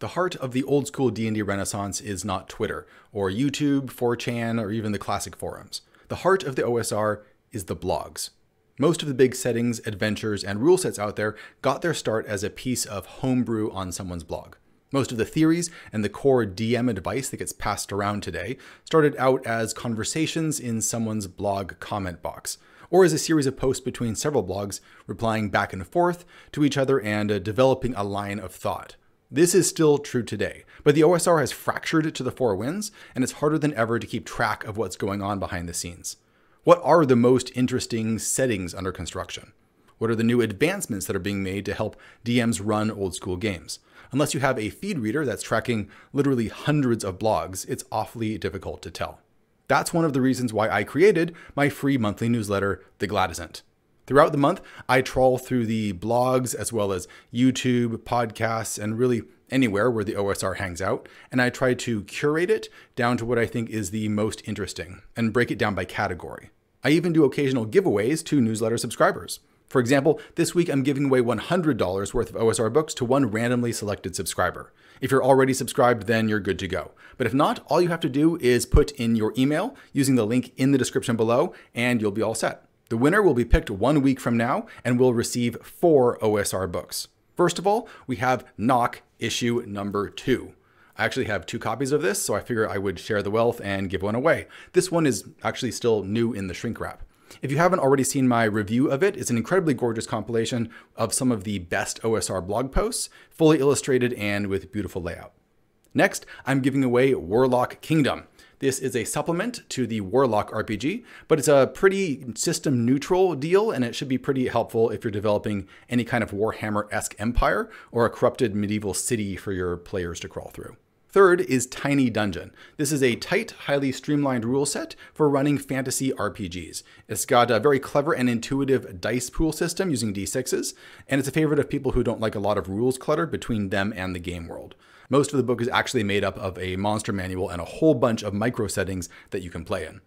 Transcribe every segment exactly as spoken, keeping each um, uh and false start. The heart of the old school D and D Renaissance is not Twitter, or YouTube, four chan, or even the classic forums. The heart of the O S R is the blogs. Most of the big settings, adventures, and rule sets out there got their start as a piece of homebrew on someone's blog. Most of the theories and the core D M advice that gets passed around today started out as conversations in someone's blog comment box, or as a series of posts between several blogs, replying back and forth to each other and uh, developing a line of thought. This is still true today, but the O S R has fractured it to the four winds, and it's harder than ever to keep track of what's going on behind the scenes. What are the most interesting settings under construction? What are the new advancements that are being made to help D Ms run old school games? Unless you have a feed reader that's tracking literally hundreds of blogs, it's awfully difficult to tell. That's one of the reasons why I created my free monthly newsletter, The Glatisant. Throughout the month, I trawl through the blogs as well as YouTube, podcasts, and really anywhere where the O S R hangs out, and I try to curate it down to what I think is the most interesting and break it down by category. I even do occasional giveaways to newsletter subscribers. For example, this week I'm giving away one hundred dollars worth of O S R books to one randomly selected subscriber. If you're already subscribed, then you're good to go. But if not, all you have to do is put in your email using the link in the description below, and you'll be all set. The winner will be picked one week from now and will receive four O S R books. First of all, we have Knock issue number two. I actually have two copies of this, so I figure I would share the wealth and give one away. This one is actually still new in the shrink wrap. If you haven't already seen my review of it, it's an incredibly gorgeous compilation of some of the best O S R blog posts, fully illustrated and with beautiful layout. Next, I'm giving away Warlock Kingdom. This is a supplement to the Warlock R P G, but it's a pretty system neutral deal, and it should be pretty helpful if you're developing any kind of Warhammer-esque empire or a corrupted medieval city for your players to crawl through. Third is Tiny Dungeon. This is a tight, highly streamlined rule set for running fantasy R P Gs. It's got a very clever and intuitive dice pool system using D sixes, and it's a favorite of people who don't like a lot of rules clutter between them and the game world. Most of the book is actually made up of a monster manual and a whole bunch of micro settings that you can play in.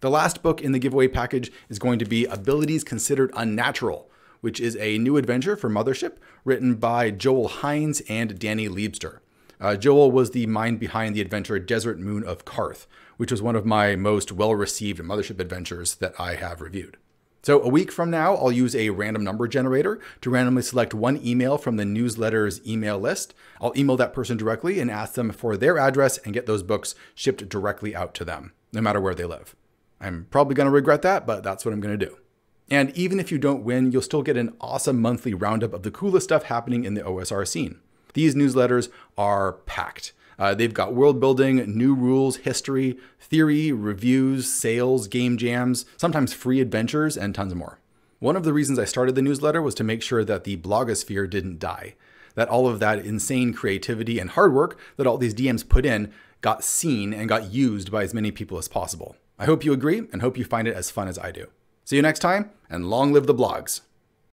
The last book in the giveaway package is going to be Abilities Considered Unnatural, which is a new adventure for Mothership written by Joel Hines and Danny Liebster. Uh, Joel was the mind behind the adventure Desert Moon of Karth, which was one of my most well-received Mothership adventures that I have reviewed. So a week from now, I'll use a random number generator to randomly select one email from the newsletter's email list. I'll email that person directly and ask them for their address and get those books shipped directly out to them, no matter where they live. I'm probably going to regret that, but that's what I'm going to do. And even if you don't win, you'll still get an awesome monthly roundup of the coolest stuff happening in the O S R scene. These newsletters are packed. Uh, they've got world building, new rules, history, theory, reviews, sales, game jams, sometimes free adventures, and tons more. One of the reasons I started the newsletter was to make sure that the blogosphere didn't die, that all of that insane creativity and hard work that all these D Ms put in got seen and got used by as many people as possible. I hope you agree and hope you find it as fun as I do. See you next time, and long live the blogs.